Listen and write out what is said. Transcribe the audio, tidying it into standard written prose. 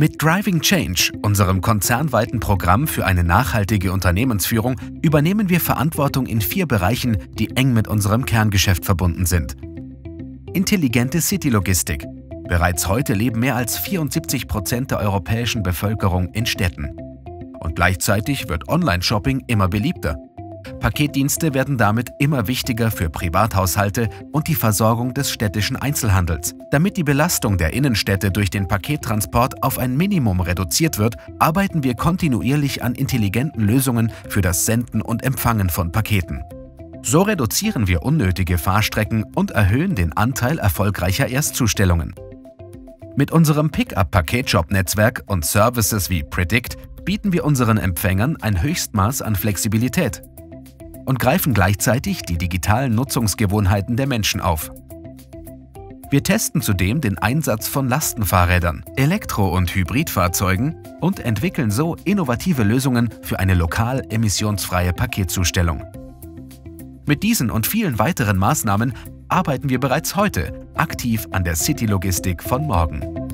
Mit Driving Change, unserem konzernweiten Programm für eine nachhaltige Unternehmensführung, übernehmen wir Verantwortung in 4 Bereichen, die eng mit unserem Kerngeschäft verbunden sind. Intelligente City-Logistik. Bereits heute leben mehr als 74% der europäischen Bevölkerung in Städten. Und gleichzeitig wird Online-Shopping immer beliebter. Paketdienste werden damit immer wichtiger für Privathaushalte und die Versorgung des städtischen Einzelhandels. Damit die Belastung der Innenstädte durch den Pakettransport auf ein Minimum reduziert wird, arbeiten wir kontinuierlich an intelligenten Lösungen für das Senden und Empfangen von Paketen. So reduzieren wir unnötige Fahrstrecken und erhöhen den Anteil erfolgreicher Erstzustellungen. Mit unserem Pick-up-Paketshop-Netzwerk und Services wie Predict bieten wir unseren Empfängern ein Höchstmaß an Flexibilität und greifen gleichzeitig die digitalen Nutzungsgewohnheiten der Menschen auf. Wir testen zudem den Einsatz von Lastenfahrrädern, Elektro- und Hybridfahrzeugen und entwickeln so innovative Lösungen für eine lokal emissionsfreie Paketzustellung. Mit diesen und vielen weiteren Maßnahmen arbeiten wir bereits heute aktiv an der City-Logistik von morgen.